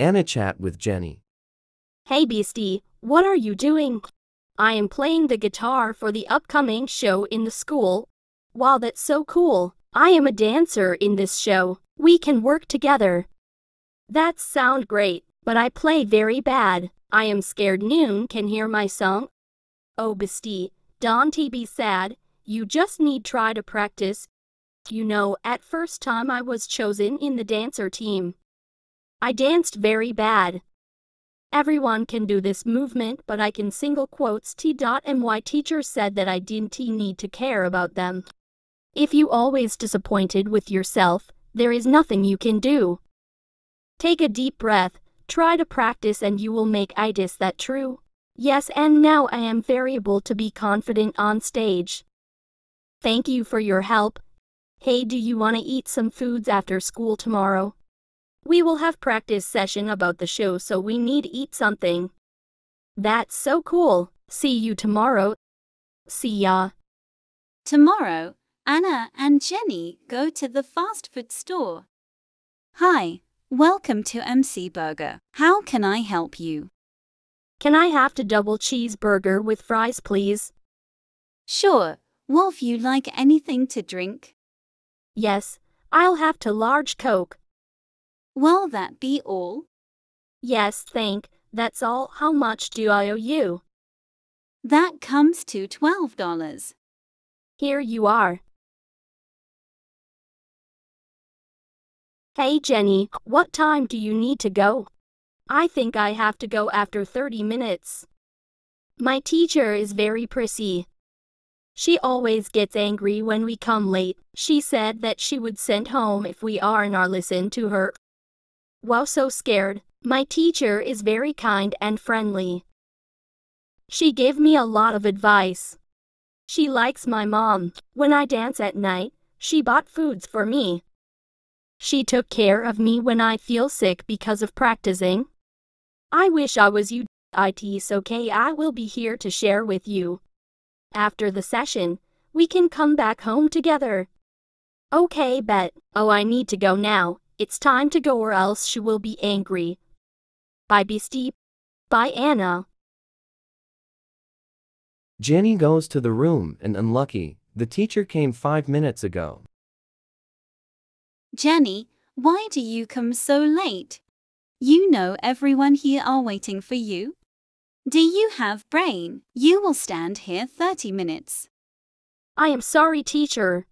Anna chat with Jenny. Hey Beastie, what are you doing? I am playing the guitar for the upcoming show in the school. Wow, that's so cool. I am a dancer in this show. We can work together. That sounds great, but I play very bad. I am scared noon can hear my song. Oh Beastie, don't be sad. You just need try to practice. You know, at first time I was chosen in the dancer team. I danced very bad. Everyone can do this movement, but I can single quotes t.my teacher said that I didn't need to care about them. If you always disappointed with yourself, there is nothing you can do. Take a deep breath, try to practice and you will make itis that true. Yes, and now I am variable to be confident on stage. Thank you for your help. Hey, do you want to eat some foods after school tomorrow? We will have practice session about the show, so we need to eat something. That's so cool. See you tomorrow. See ya. Tomorrow, Anna and Jenny go to the fast food store. Hi, welcome to MC Burger. How can I help you? Can I have a double cheeseburger with fries, please? Sure. Wolf, you like anything to drink? Yes, I'll have a large Coke. Will that be all? Yes, that's all. How much do I owe you? That comes to $12. Here you are. Hey Jenny, what time do you need to go? I think I have to go after 30 minutes. My teacher is very prissy. She always gets angry when we come late. She said that she would send home if we aren't listen to her. Wow, so scared. My teacher is very kind and friendly. She gave me a lot of advice. She likes my mom. When I dance at night, she bought foods for me. She took care of me when I feel sick because of practicing. I wish I was you. It's okay, I will be here to share with you. After the session, we can come back home together. Okay, bet. Oh, I need to go now. It's time to go or else she will be angry. Bye Beastie. Bye Anna. Jenny goes to the room and unlucky, the teacher came 5 minutes ago. Jenny, why do you come so late? You know everyone here are waiting for you. Do you have brain? You will stand here 30 minutes. I am sorry teacher.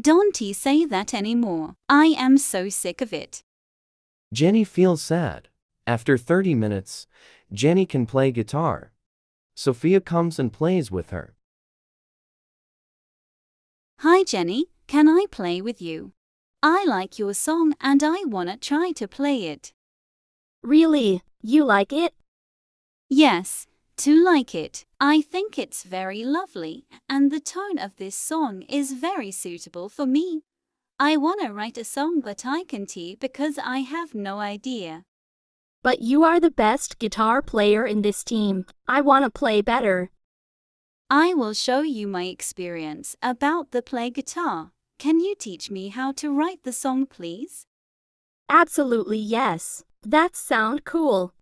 Don't say that anymore. I am so sick of it. Jenny feels sad. After 30 minutes, Jenny can play guitar. Sophia comes and plays with her. Hi Jenny, can I play with you? I like your song and I wanna try to play it. Really? You like it? Yes, to like it. I think it's very lovely, and the tone of this song is very suitable for me. I wanna write a song but I can't because I have no idea. But you are the best guitar player in this team. I wanna play better. I will show you my experience about the play guitar. Can you teach me how to write the song, please? Absolutely yes. That sounds cool.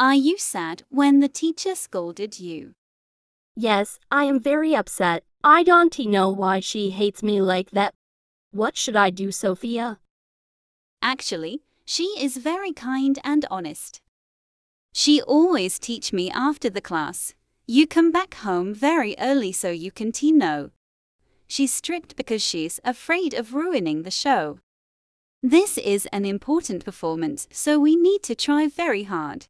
Are you sad when the teacher scolded you? Yes, I am very upset. I don't know why she hates me like that. What should I do, Sophia? Actually, she is very kind and honest. She always teach me after the class. You come back home very early so you can know. She's strict because she's afraid of ruining the show. This is an important performance, so we need to try very hard.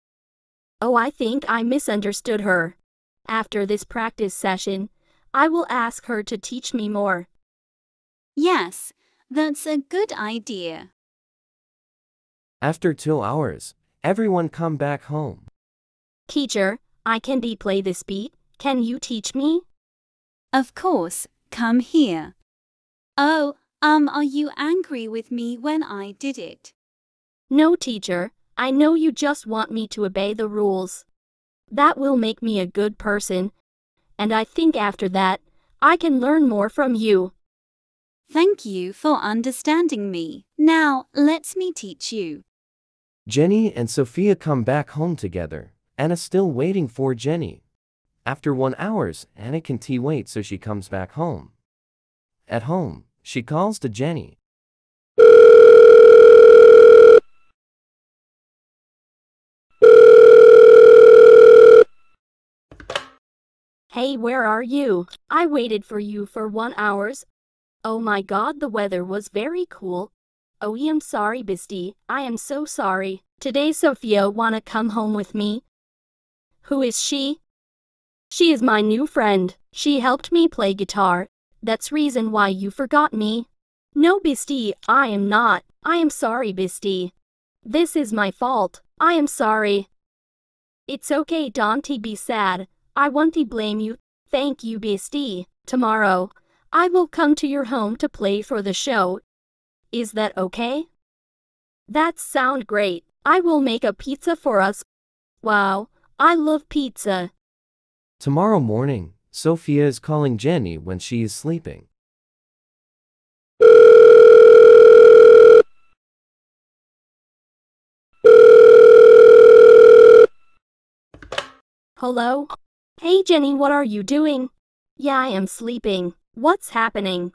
Oh, I think I misunderstood her. After this practice session, I will ask her to teach me more. Yes, that's a good idea. After 2 hours, everyone come back home. Teacher, I can play this beat. Can you teach me? Of course, come here. Oh, are you angry with me when I did it? No, teacher. I know you just want me to obey the rules. That will make me a good person. And I think after that, I can learn more from you. Thank you for understanding me. Now, let me teach you. Jenny and Sophia come back home together. Anna still waiting for Jenny. After 1 hour, Anna can wait, so she comes back home. At home, she calls to Jenny. Hey, where are you? I waited for you for 1 hour. Oh my god, the weather was very cool. Oh, I am sorry, bestie. I am so sorry. Today Sophia wanna come home with me. Who is she? She is my new friend. She helped me play guitar. That's reason why you forgot me. No, bestie, I am not. I am sorry, bestie. This is my fault. I am sorry. It's okay, don't be sad. I won't blame you. Thank you, bestie. Tomorrow, I will come to your home to play for the show. Is that okay? That sound great. I will make a pizza for us. Wow, I love pizza. Tomorrow morning, Sophia is calling Jenny when she is sleeping. Hello? Hey Jenny, what are you doing? Yeah, I am sleeping. What's happening?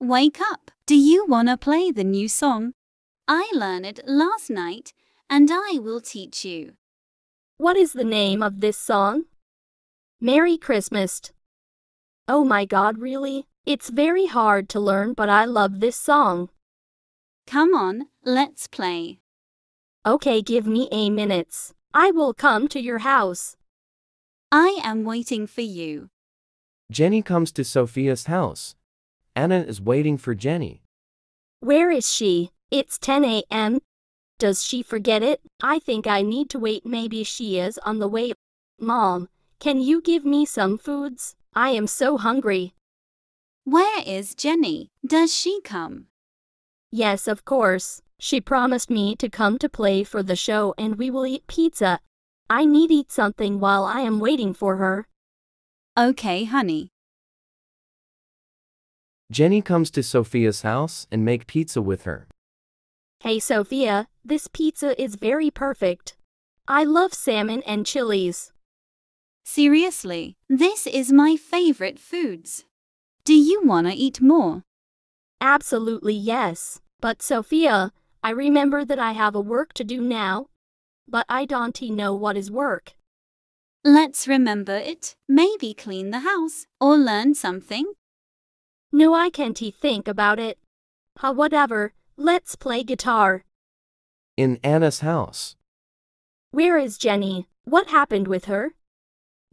Wake up. Do you wanna play the new song? I learned it last night, and I will teach you. What is the name of this song? Merry Christmas. Oh my god, really? It's very hard to learn, but I love this song. Come on, let's play. Okay, give me a minute. I will come to your house. I am waiting for you. Jenny comes to Sophia's house. Anna is waiting for Jenny. Where is she? It's 10 a.m. Does she forget it? I think I need to wait. Maybe she is on the way. Mom, can you give me some foods? I am so hungry. Where is Jenny? Does she come? Yes, of course. She promised me to come to play for the show and we will eat pizza. I need to eat something while I am waiting for her. Okay, honey. Jenny comes to Sophia's house and make pizza with her. Hey Sophia, this pizza is very perfect. I love salmon and chilies. Seriously, this is my favorite foods. Do you wanna eat more? Absolutely yes, but Sophia, I remember that I have a work to do now, but I don't know what is work. Let's remember it, maybe clean the house or learn something. No, I can't think about it. Whatever, let's play guitar. In Anna's house. Where is Jenny? What happened with her?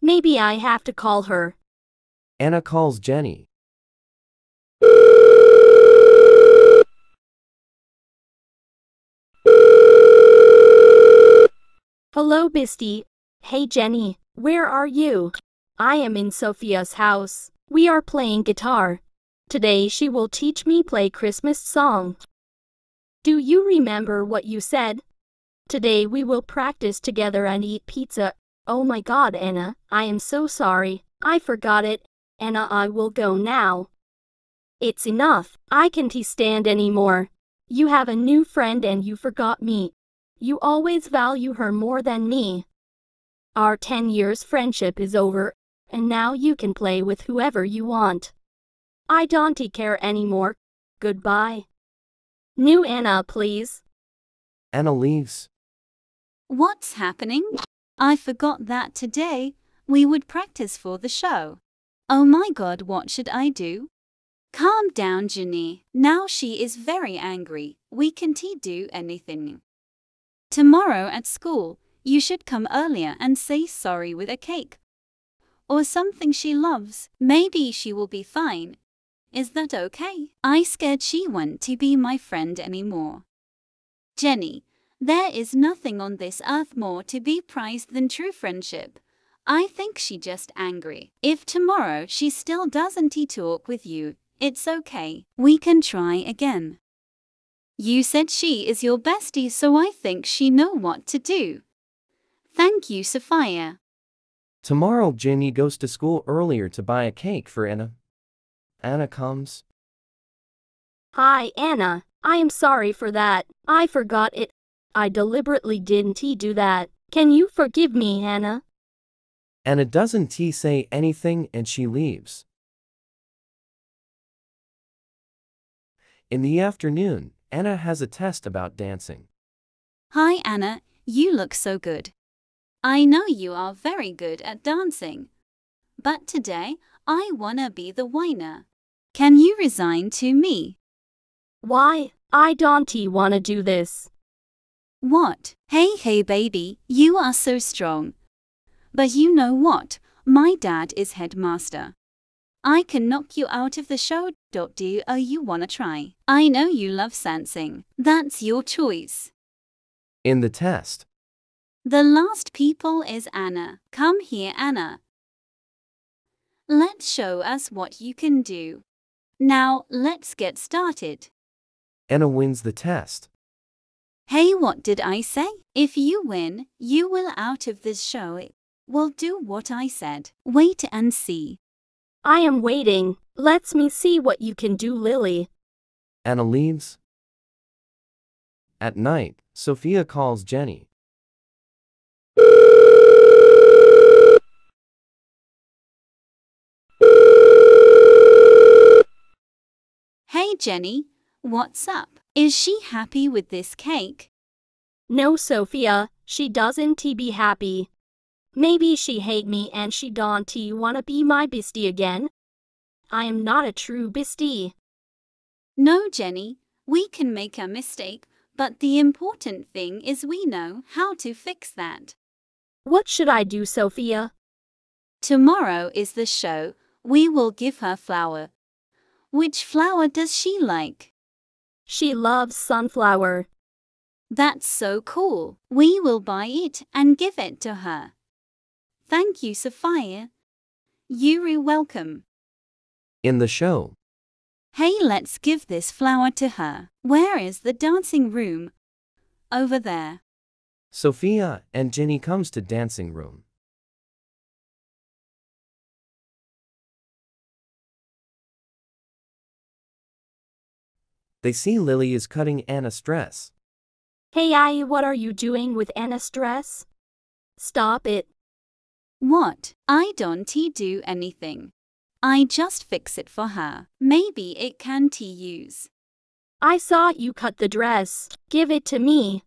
Maybe I have to call her. Anna calls Jenny. Hello, bestie. Hey, Jenny, where are you? I am in Sophia's house. We are playing guitar. Today she will teach me play Christmas song. Do you remember what you said? Today we will practice together and eat pizza. Oh my god, Anna, I am so sorry. I forgot it. Anna, I will go now. It's enough. I can't stand anymore. You have a new friend and you forgot me. You always value her more than me. Our 10-year friendship is over, and now you can play with whoever you want. I don't care anymore. Goodbye. New Anna, please. Anna leaves. What's happening? I forgot that today we would practice for the show. Oh my god, what should I do? Calm down, Jenny. Now she is very angry. We can't do anything. Tomorrow at school, you should come earlier and say sorry with a cake. Or something she loves. Maybe she will be fine. Is that okay? I scared she won't be my friend anymore. Jenny, there is nothing on this earth more to be prized than true friendship. I think she just angry. If tomorrow she still doesn't talk with you, it's okay. We can try again. You said she is your bestie, so I think she know what to do. Thank you, Sophia. Tomorrow Jenny goes to school earlier to buy a cake for Anna. Anna comes. Hi Anna, I am sorry for that. I forgot it. I deliberately didn't do that. Can you forgive me, Anna? Anna doesn't say anything and she leaves. In the afternoon, Anna has a test about dancing. Hi Anna, you look so good. I know you are very good at dancing. But today, I wanna be the winner. Can you resign to me? Why? I don't wanna do this. What? Hey baby, you are so strong. But you know what? My dad is headmaster. I can knock you out of the show. Do you wanna try? I know you love dancing. That's your choice. In the test. The last people is Anna. Come here, Anna. Let's show us what you can do. Now, let's get started. Anna wins the test. Hey, what did I say? If you win, you will out of this show. We'll do what I said. Wait and see. I am waiting. Let me see what you can do, Lily. Anna leaves. At night, Sophia calls Jenny. Hey Jenny, what's up? Is she happy with this cake? No, Sophia, she doesn't be happy. Maybe she hate me and she don't wanna be my bestie again. I am not a true bestie. No, Jenny, we can make a mistake, but the important thing is we know how to fix that. What should I do, Sophia? Tomorrow is the show. We will give her flower. Which flower does she like? She loves sunflower. That's so cool. We will buy it and give it to her. Thank you, Sophia. You're welcome. In the show. Hey, let's give this flower to her. Where is the dancing room? Over there. Sophia and Jenny comes to dancing room. They see Lily is cutting Anna's dress. Hey, what are you doing with Anna's dress? Stop it. What? I don't do anything. I just fix it for her. Maybe it can use. I saw you cut the dress. Give it to me.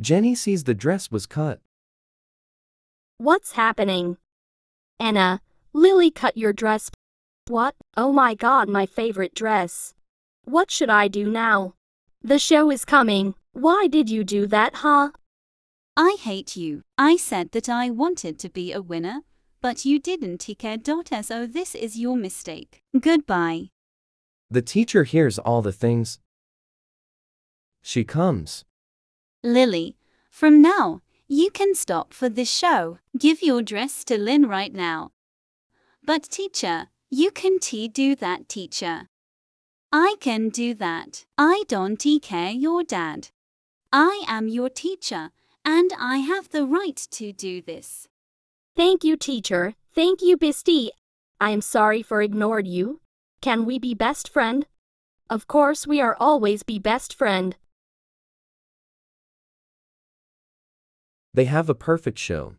Jenny sees the dress was cut. What's happening? Anna, Lily cut your dress. What? Oh my god, my favorite dress. What should I do now? The show is coming. Why did you do that, huh? I hate you. I said that I wanted to be a winner, but you didn't care. So this is your mistake. Goodbye. The teacher hears all the things. She comes. Lily, from now, you can stop for this show. Give your dress to Lynn right now. But teacher, you can do that, teacher. I can do that. I don't care your dad. I am your teacher, and I have the right to do this. Thank you, teacher. Thank you, bestie. I am sorry for ignored you. Can we be best friend? Of course we are always be best friend. They have a perfect show.